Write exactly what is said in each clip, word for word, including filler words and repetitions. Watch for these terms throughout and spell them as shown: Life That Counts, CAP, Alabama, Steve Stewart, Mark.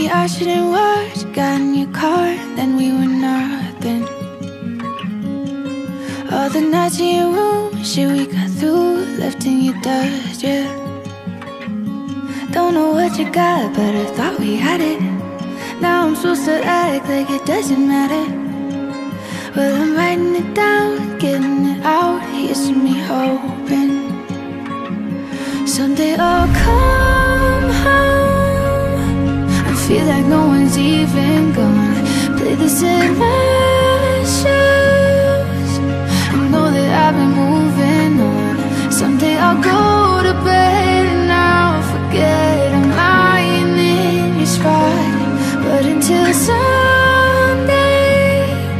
Maybe I shouldn't watch. Got in your car, then we were nothing. All the nights in your room, shit we got through, left in your dust, yeah. Don't know what you got, but I thought we had it. Now I'm supposed to act like it doesn't matter. Well, I'm writing it down, getting it out. Here's to me hoping someday I'll come home. I feel like no one's even gone. Play this in my shoes. I know that I've been moving on. Someday I'll go to bed and I'll forget I'm lying in your spot. But until Sunday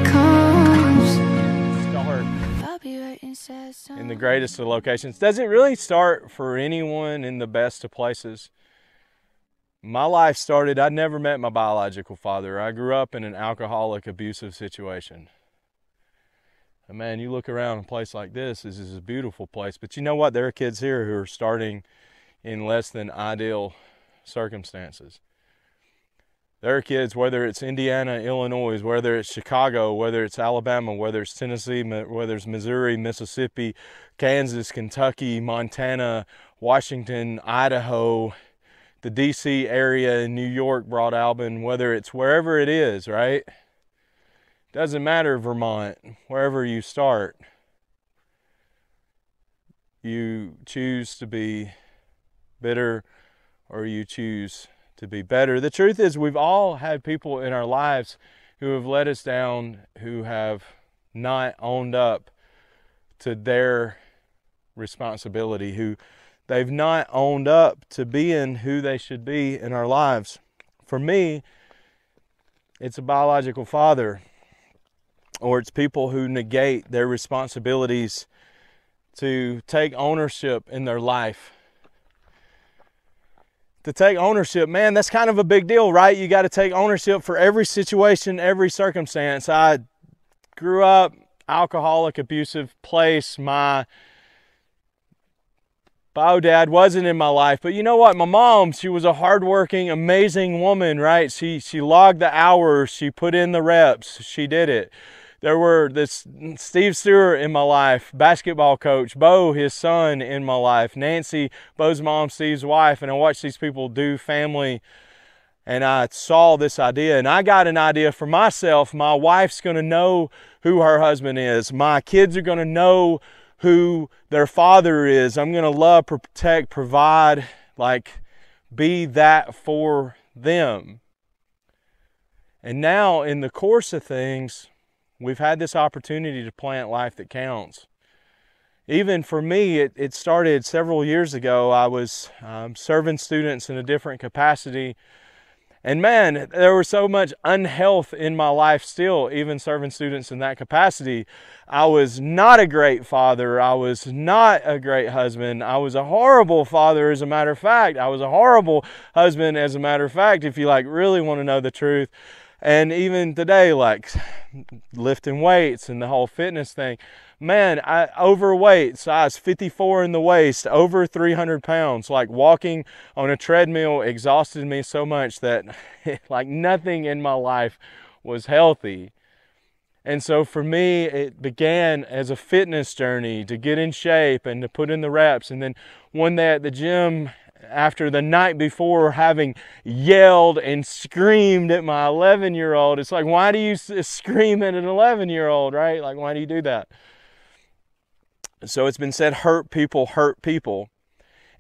comes, I'll be right inside. In the greatest of locations. Does it really start for anyone in the best of places? My life started, I never met my biological father. I grew up in an alcoholic, abusive situation. And man, you look around a place like this, this is a beautiful place. But you know what? There are kids here who are starting in less than ideal circumstances. There are kids, whether it's Indiana, Illinois, whether it's Chicago, whether it's Alabama, whether it's Tennessee, whether it's Missouri, Mississippi, Kansas, Kentucky, Montana, Washington, Idaho, the D C area, New York, Broad Albin, whether it's wherever it is, right? Doesn't matter, Vermont, wherever you start, you choose to be bitter or you choose to be better. The truth is we've all had people in our lives who have let us down, who have not owned up to their responsibility, who they've not owned up to being who they should be in our lives. For me, it's a biological father, or it's people who negate their responsibilities to take ownership in their life. To take ownership, man, that's kind of a big deal, right? You got to take ownership for every situation, every circumstance. I grew up alcoholic, abusive place. My bio dad wasn't in my life, but you know what? My mom, she was a hardworking, amazing woman, right? She she logged the hours, she put in the reps, she did it. There were this Steve Stewart in my life, basketball coach, Bo, his son in my life, Nancy, Bo's mom, Steve's wife, and I watched these people do family, and I saw this idea, and I got an idea for myself. My wife's gonna know who her husband is. My kids are gonna know who their father is. I'm gonna love, protect, provide, like be that for them. And now in the course of things, we've had this opportunity to plant Life That Counts. Even for me, it, it started several years ago. I was um, serving students in a different capacity. And man, there was so much unhealth in my life still, even serving students in that capacity. I was not a great father. I was not a great husband. I was a horrible father, as a matter of fact. I was a horrible husband, as a matter of fact, if you like really want to know the truth. And even today, like lifting weights and the whole fitness thing, man, I overweight, size fifty-four in the waist, over three hundred pounds, like walking on a treadmill exhausted me so much that like nothing in my life was healthy. And so for me, it began as a fitness journey to get in shape and to put in the reps. And then one day at the gym, after the night before having yelled and screamed at my eleven year old, it's like, why do you scream at an eleven year old, right? Like, why do you do that? So it's been said, hurt people hurt people.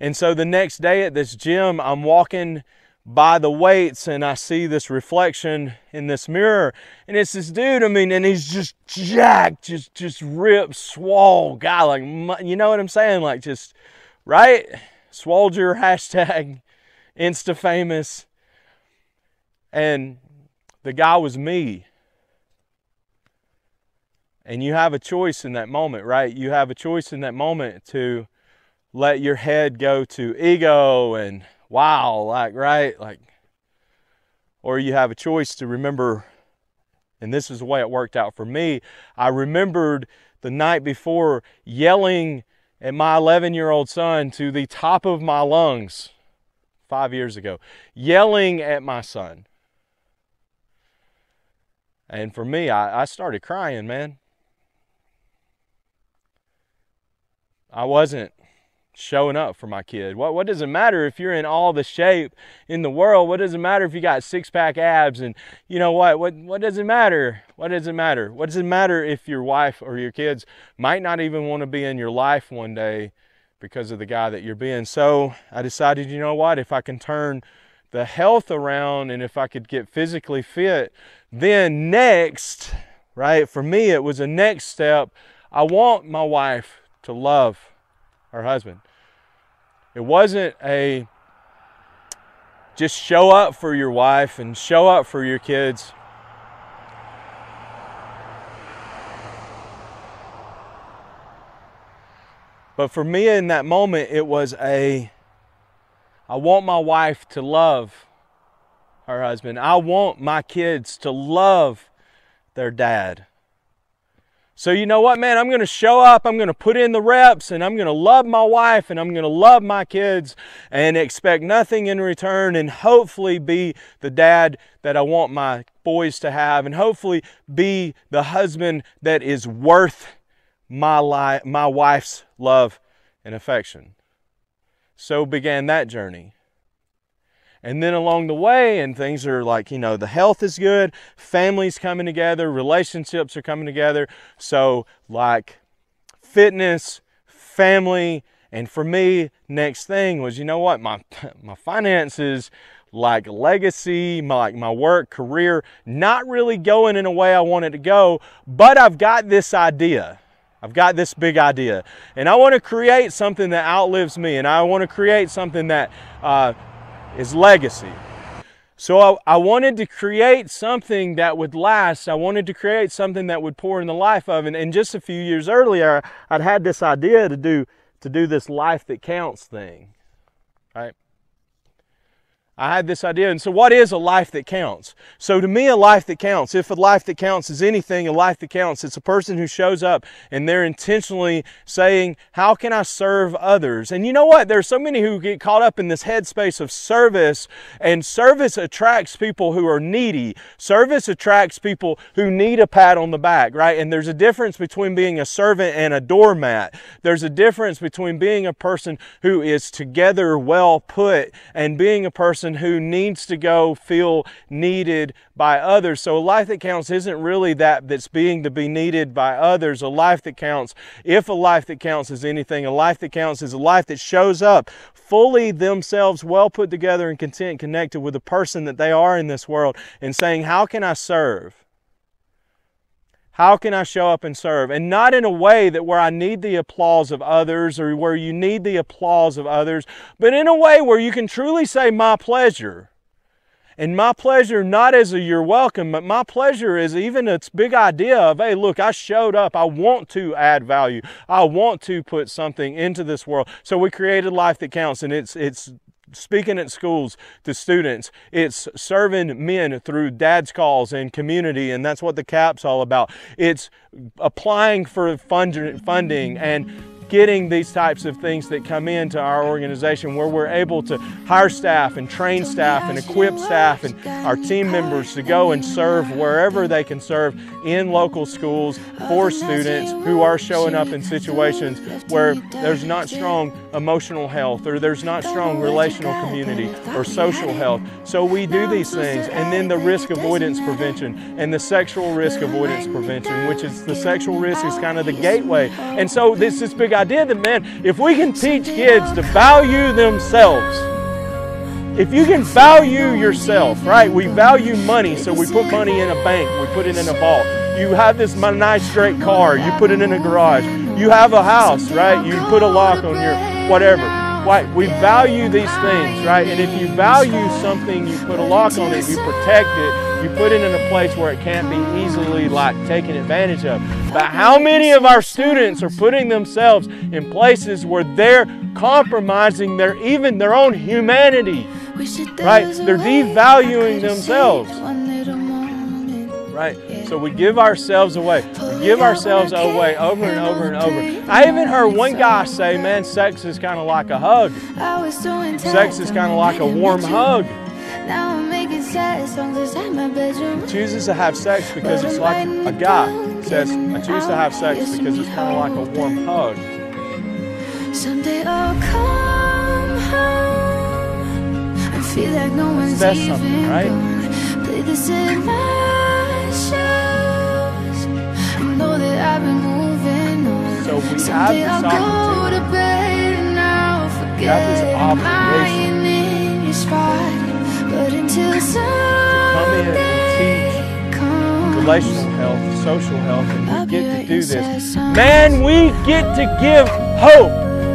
And so the next day at this gym, I'm walking by the weights and I see this reflection in this mirror, and it's this dude, I mean, and he's just jacked, just just ripped, swole guy, like, you know what I'm saying? Like, just, right? Swolger, hashtag Insta famous. And the guy was me. And you have a choice in that moment, right? You have a choice in that moment to let your head go to ego and wow, like, right? Like, or you have a choice to remember, and this is the way it worked out for me. I remembered the night before yelling and my eleven year old son to the top of my lungs five years ago, yelling at my son, And for me, I, I started crying, man. I wasn't showing up for my kid. What, what does it matter if you're in all the shape in the world? What does it matter if you got six-pack abs and you know what? What, what does it matter? What does it matter? What does it matter if your wife or your kids might not even want to be in your life one day because of the guy that you're being? So I decided, you know what? If I can turn the health around and if I could get physically fit, then next, right? For me, it was a next step. I want my wife to love her husband. It wasn't a just show up for your wife and show up for your kids. But for me in that moment, it was a, I want my wife to love her husband. I want my kids to love their dad. So you know what, man, I'm going to show up, I'm going to put in the reps, and I'm going to love my wife, and I'm going to love my kids, and expect nothing in return, and hopefully be the dad that I want my boys to have, and hopefully be the husband that is worth my life, my wife's love and affection. So began that journey. And then along the way, and things are like, you know, the health is good, families coming together, relationships are coming together. So like fitness, family, and for me, next thing was, you know what, my my finances, like legacy, my, like my work, career, not really going in a way I wanted to go, but I've got this idea. I've got this big idea. And I want to create something that outlives me, and I want to create something that uh, is legacy. So I, I wanted to create something that would last. I wanted to create something that would pour in the life of. And, and just a few years earlier, I'd had this idea to do to do this Life That Counts thing, right? I had this idea. And so what is a life that counts? So to me, a life that counts, if a life that counts is anything, a life that counts, it's a person who shows up and they're intentionally saying, how can I serve others? And you know what? There's so many who get caught up in this headspace of service, and service attracts people who are needy. Service attracts people who need a pat on the back, right? And there's a difference between being a servant and a doormat. There's a difference between being a person who is together well put and being a person who needs to go feel needed by others. So a life that counts isn't really that that's being to be needed by others. A life that counts, if a life that counts is anything, a life that counts is a life that shows up fully themselves, well put together and content, connected with the person that they are in this world and saying, how can I serve? How can I show up and serve? And not in a way that where I need the applause of others or where you need the applause of others, but in a way where you can truly say my pleasure. And my pleasure, not as a you're welcome, but my pleasure is even this big idea of, hey, look, I showed up. I want to add value. I want to put something into this world. So we created Life That Counts, and it's it's speaking at schools to students. It's serving men through dad's calls and community, and that's what the C A P's all about. It's applying for fund funding and getting these types of things that come into our organization where we're able to hire staff and train staff and equip staff and our team members to go and serve wherever they can serve in local schools for students who are showing up in situations where there's not strong emotional health or there's not strong relational community or social health. So we do these things. And then the risk avoidance prevention and the sexual risk avoidance prevention, which is the sexual risk is kind of the gateway. And so this is big idea that, man, if we can teach kids to value themselves, if you can value yourself, right? We value money, so we put money in a bank, we put it in a vault. You have this nice great car, you put it in a garage. You have a house, right? You put a lock on your whatever. Right? We value these things, right? And if you value something, you put a lock on it, you protect it, you put it in a place where it can't be easily like taken advantage of. But how many of our students are putting themselves in places where they're compromising their even their own humanity, right? They're devaluing themselves, right? So we give ourselves away. We give ourselves away over and over and over. I even heard one guy say, man, sex is kind of like a hug. Sex is kind of like a warm hug. Now I'm making sad songs inside my bedroom. Chooses to have sex because it's like a guy says, I choose to have sex because it's kind of like a warm hug. Someday I'll come home. I feel like no one's even right? Play this in my shoes. I know that I've been moving on. So we Someday have this I'll go to bed and I'll forget But until Sunday to come in and teach relational health, social health, and we get to do this. Man, we get to give hope.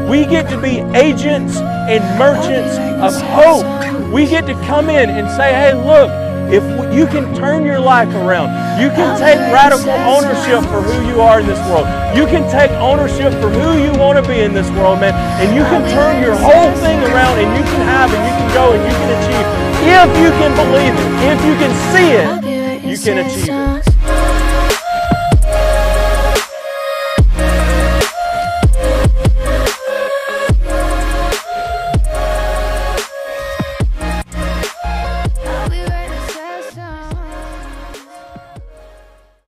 We get to be agents and merchants of hope. We get to come in and say, hey, look, if you can turn your life around, you can take radical ownership for who you are in this world. You can take ownership for who you want to be in this world, man. And you can turn your whole thing around, and you can have, and you can go, and you can achieve. If you can believe it, if you can see it, you can achieve it.